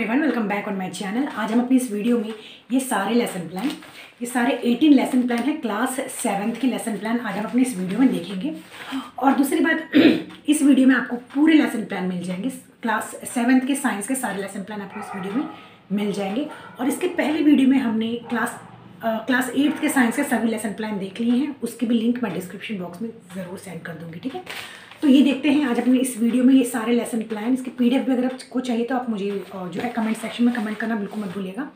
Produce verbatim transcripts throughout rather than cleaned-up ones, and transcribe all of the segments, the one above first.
Everyone, welcome back on my channel. आज हम अपनी इस वीडियो में ये सारे लेसन प्लान ये सारे अठारह लेसन प्लान है क्लास सेवन्थ के लेसन प्लान आज हम अपनी इस वीडियो में देखेंगे। और दूसरी बात, इस वीडियो में आपको पूरे लेसन प्लान मिल जाएंगे। क्लास सेवन्थ के साइंस के सारे लेसन प्लान आपको इस वीडियो में मिल जाएंगे। और इसके पहले वीडियो में हमने क्लास क्लास uh, एट्थ के साइंस के सभी लेसन प्लान देख लिए हैं। उसकी भी लिंक मैं डिस्क्रिप्शन बॉक्स में ज़रूर सेंड कर दूँगी, ठीक है। तो ये देखते हैं आज अपने इस वीडियो में ये सारे लेसन प्लान, इसके पीडीएफ भी अगर आपको चाहिए तो आप मुझे जो है कमेंट सेक्शन में कमेंट करना बिल्कुल मत भूलिएगा।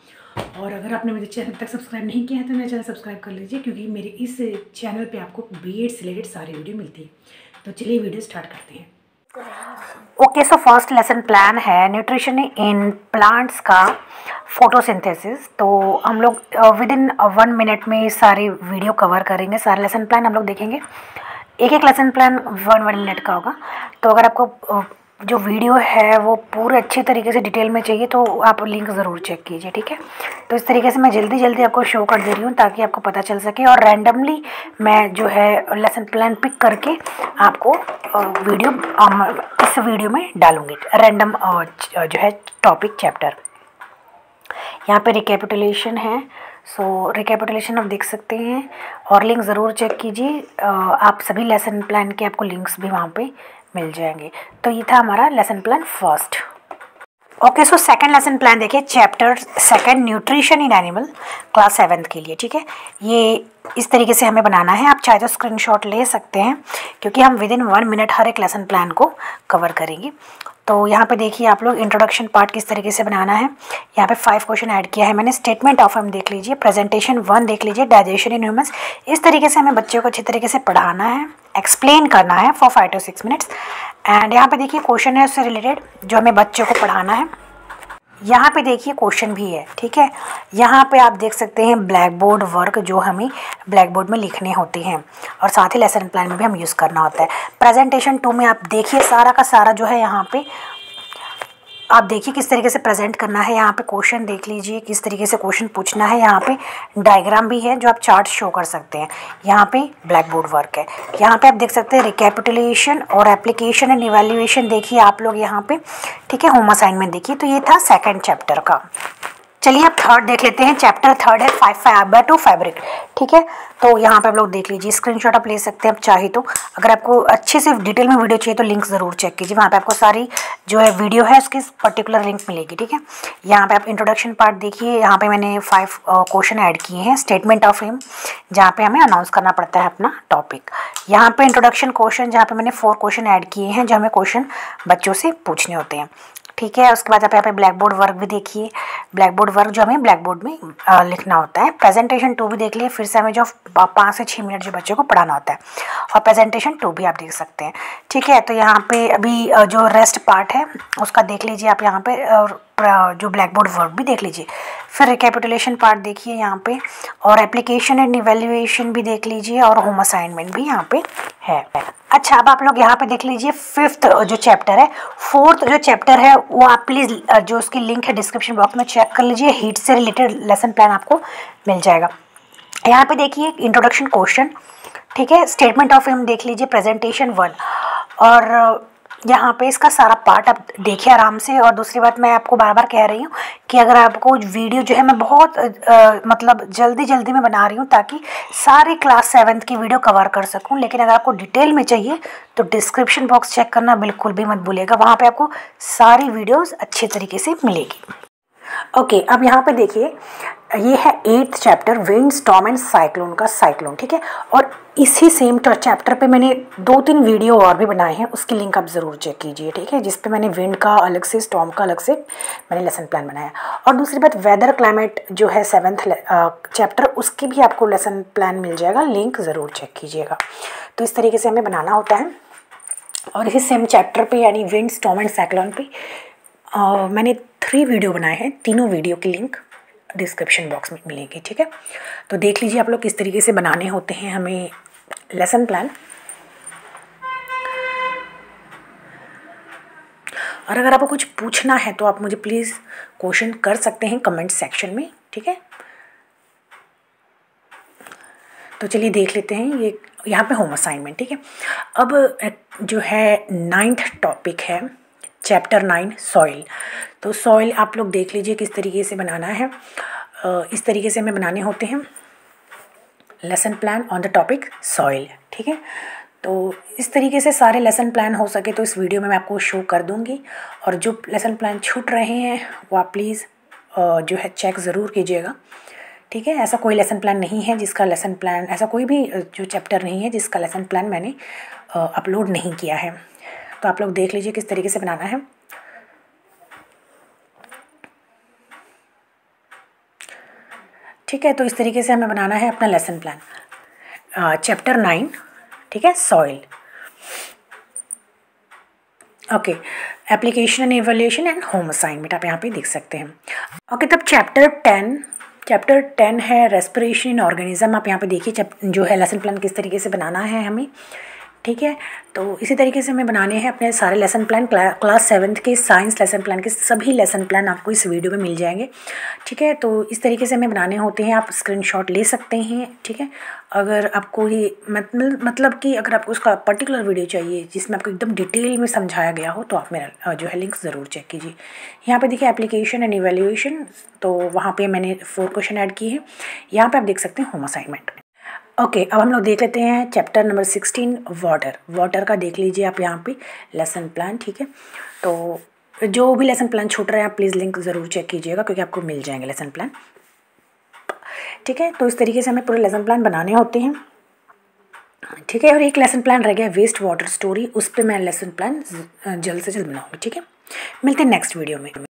और अगर आपने मेरे चैनल तक सब्सक्राइब नहीं किया है तो मेरा चैनल सब्सक्राइब कर लीजिए, क्योंकि मेरे इस चैनल पर आपको बीएड से रिलेटेड सारी वीडियो मिलती है। तो चलिए वीडियो स्टार्ट करते हैं। Okay, so first lesson plan है न्यूट्रिशन इन प्लांट्स का फोटोसिंथेसिस। तो हम लोग विद इन वन मिनट में सारे वीडियो कवर करेंगे, सारे लेसन प्लान हम लोग देखेंगे। एक एक lesson plan one one minute का होगा। तो अगर आपको जो वीडियो है वो पूरे अच्छे तरीके से डिटेल में चाहिए तो आप लिंक ज़रूर चेक कीजिए, ठीक है। तो इस तरीके से मैं जल्दी जल्दी आपको शो कर दे रही हूँ ताकि आपको पता चल सके, और रैंडमली मैं जो है लेसन प्लान पिक करके आपको वीडियो इस वीडियो में डालूँगी। रैंडम जो है टॉपिक चैप्टर यहाँ पे रिकैपिटुलेशन है। सो रिकैपिटुलेशन आप देख सकते हैं, और लिंक ज़रूर चेक कीजिए। आप सभी लेसन प्लान के आपको लिंक्स भी वहाँ पे मिल जाएंगे। तो ये था हमारा lesson plan first. Okay, so second lesson plan देखिए, chapter second nutrition in animal class seventh के लिए, ठीक है। ये इस तरीके से हमें बनाना है। आप चाहे तो स्क्रीनशॉट ले सकते हैं, क्योंकि हम विद इन वन मिनट हर एक लेसन प्लान को कवर करेंगे। तो यहाँ पे देखिए आप लोग इंट्रोडक्शन पार्ट किस तरीके से बनाना है। यहाँ पे फाइव क्वेश्चन ऐड किया है मैंने। स्टेटमेंट ऑफ हम देख लीजिए, प्रेजेंटेशन वन देख लीजिए, डाइजेशन इन ह्यूमंस। इस तरीके से हमें बच्चों को अच्छे तरीके से पढ़ाना है, एक्सप्लेन करना है for five to six minutes. And यहाँ पे देखिए क्वेश्चन है उससे रिलेटेड जो हमें बच्चों को पढ़ाना है। यहाँ पे देखिए क्वेश्चन भी है, ठीक है। यहाँ पे आप देख सकते हैं ब्लैक बोर्ड वर्क जो हमें ब्लैक बोर्ड में लिखने होते हैं, और साथ ही लेसन प्लान में भी हम यूज़ करना होता है। प्रेजेंटेशन टू में आप देखिए सारा का सारा जो है यहाँ पे आप देखिए किस तरीके से प्रेजेंट करना है। यहाँ पे क्वेश्चन देख लीजिए, किस तरीके से क्वेश्चन पूछना है। यहाँ पे डायग्राम भी है जो आप चार्ट शो कर सकते हैं। यहाँ पे ब्लैक बोर्ड वर्क है। यहाँ पे आप देख सकते हैं रिकैपिटुलेशन और एप्लीकेशन एंड इवैल्यूएशन देखिए आप लोग यहाँ पे, ठीक है। होम असाइनमेंट देखिए। तो ये था सेकेंड चैप्टर का। चलिए अब थर्ड देख लेते हैं। चैप्टर थर्ड है फाइव फाइबर टू फैब्रिक, ठीक है। तो यहाँ पे आप लोग देख लीजिए, स्क्रीनशॉट आप ले सकते हैं आप चाहे तो। अगर आपको अच्छे से डिटेल में वीडियो चाहिए तो लिंक ज़रूर चेक कीजिए, वहाँ पे आपको सारी जो है वीडियो है उसकी पर्टिकुलर लिंक मिलेगी, ठीक है। यहाँ पे आप इंट्रोडक्शन पार्ट देखिए, यहाँ पे मैंने फाइव क्वेश्चन ऐड किए हैं। स्टेटमेंट ऑफ हिम जहाँ पे हमें अनाउंस करना पड़ता है अपना टॉपिक। यहाँ पे इंट्रोडक्शन क्वेश्चन जहाँ पे मैंने फोर क्वेश्चन ऐड किए हैं जो हमें क्वेश्चन बच्चों से पूछने होते हैं, ठीक है। उसके बाद आप यहाँ पे ब्लैक बोर्ड वर्क भी देखिए, ब्लैक बोर्ड वर्क जो हमें ब्लैक बोर्ड में आ, लिखना होता है। प्रेजेंटेशन टू भी देख लिए, फिर से हमें जो पाँच से छः मिनट जो बच्चों को पढ़ाना होता है, और प्रेजेंटेशन टू भी आप देख सकते हैं, ठीक है। तो यहाँ पे अभी जो रेस्ट पार्ट है उसका देख लीजिए आप यहाँ पे, और जो ब्लैक बोर्ड वर्क भी देख लीजिए। फिर रिकैपिटुलेशन पार्ट देखिए यहाँ पे, और एप्लीकेशन एंड इवैल्यूएशन भी देख लीजिए, और होम असाइनमेंट भी यहाँ पे है। अच्छा, अब आप लोग यहाँ पे देख लीजिए फिफ्थ जो चैप्टर है, फोर्थ जो चैप्टर है वो आप प्लीज़ जो उसकी लिंक है डिस्क्रिप्शन बॉक्स में चेक कर लीजिए। हीट से रिलेटेड लेसन प्लान आपको मिल जाएगा। यहाँ पे देखिए इंट्रोडक्शन क्वेश्चन, ठीक है। स्टेटमेंट ऑफ हिम देख लीजिए, प्रेजेंटेशन वन, और यहाँ पे इसका सारा पार्ट आप देखिए आराम से। और दूसरी बात, मैं आपको बार बार कह रही हूँ कि अगर आपको वीडियो जो है मैं बहुत आ, मतलब जल्दी जल्दी में बना रही हूँ ताकि सारे क्लास सेवन्थ की वीडियो कवर कर सकूँ। लेकिन अगर आपको डिटेल में चाहिए तो डिस्क्रिप्शन बॉक्स चेक करना बिल्कुल भी मत भूलिएगा, वहाँ पे आपको सारी वीडियोज़ अच्छे तरीके से मिलेगी। ओके okay, अब यहाँ पे देखिए ये है eighth chapter wind storm and cyclone का साइक्लोन, ठीक है। और इसी सेम चैप्टर पे मैंने दो तीन वीडियो और भी बनाए हैं, उसकी लिंक आप ज़रूर चेक कीजिए, ठीक है। जिस पे मैंने विंड का अलग से, स्टॉर्म का अलग से मैंने लेसन प्लान बनाया। और दूसरी बात, वेदर क्लाइमेट जो है सेवन्थ चैप्टर, उसकी भी आपको लेसन प्लान मिल जाएगा, लिंक ज़रूर चेक कीजिएगा। तो इस तरीके से हमें बनाना होता है। और इसी सेम चैप्टर पर यानी विंड स्टॉर्म एंड साइक्लोन पर Uh, मैंने थ्री वीडियो बनाए हैं। तीनों वीडियो की लिंक डिस्क्रिप्शन बॉक्स में मिलेगी, ठीक है। तो देख लीजिए आप लोग किस तरीके से बनाने होते हैं हमें लेसन प्लान। और अगर आपको कुछ पूछना है तो आप मुझे प्लीज़ क्वेश्चन कर सकते हैं कमेंट सेक्शन में, ठीक है। तो चलिए देख लेते हैं ये यहाँ पे होम असाइनमेंट, ठीक है। अब जो है नाइन्थ टॉपिक है चैप्टर नाइन सॉइल। तो सॉइल आप लोग देख लीजिए किस तरीके से बनाना है, इस तरीके से हमें बनाने होते हैं lesson plan on the topic soil. ठीक है, तो इस तरीके से सारे लेसन प्लान हो सके तो इस वीडियो में मैं आपको शो कर दूंगी, और जो लेसन प्लान छूट रहे हैं वो आप प्लीज़ जो है चेक ज़रूर कीजिएगा। ठीक है, ऐसा कोई लेसन प्लान नहीं है जिसका लेसन प्लान, ऐसा कोई भी जो चैप्टर नहीं है जिसका लेसन प्लान मैंने अपलोड नहीं किया है। तो आप लोग देख लीजिए किस तरीके से बनाना है। ठीक है, तो इस तरीके से हमें बनाना है अपना लेसन प्लान चैप्टर नाइन। ठीक है, soil. Okay, application and evaluation and home assignment आप यहाँ पे देख सकते हैं। ओके okay, तब चैप्टर टेन चैप्टर टेन है रेस्पिरेशन इन ऑर्गेनिज्म। आप यहाँ पे देखिए जो है लेसन प्लान किस तरीके से बनाना है हमें। ठीक है, तो इसी तरीके से हमें बनाने हैं अपने सारे लेसन प्लान। क्ला, क्लास सेवन्थ के साइंस लेसन प्लान के सभी लेसन प्लान आपको इस वीडियो में मिल जाएंगे। ठीक है, तो इस तरीके से हमें बनाने होते हैं, आप स्क्रीनशॉट ले सकते हैं। ठीक है, अगर आपको ये मतलब मतलब कि अगर आपको उसका पर्टिकुलर वीडियो चाहिए जिसमें आपको एकदम डिटेल में समझाया गया हो तो आप मेरा जो है लिंक ज़रूर चेक कीजिए। यहाँ पर देखिए एप्लीकेशन एंड इवैल्यूएशन, तो वहाँ पर मैंने फोर क्वेश्चन ऐड किए हैं। यहाँ पर आप देख सकते हैं होम असाइनमेंट। ओके okay, अब हम लोग देख लेते हैं chapter number sixteen water. Water का देख लीजिए आप यहाँ पे लेसन प्लान। ठीक है, तो जो भी लेसन प्लान छूट रहे हैं आप प्लीज़ लिंक ज़रूर चेक कीजिएगा क्योंकि आपको मिल जाएंगे लेसन प्लान। ठीक है, तो इस तरीके से हमें पूरे लेसन प्लान बनाने होते हैं। ठीक है, और एक लेसन प्लान रह गया वेस्ट वाटर स्टोरी, उस पर मैं लेसन प्लान जल्द से जल्द बनाऊँगी। ठीक है, मिलते हैं नेक्स्ट वीडियो में।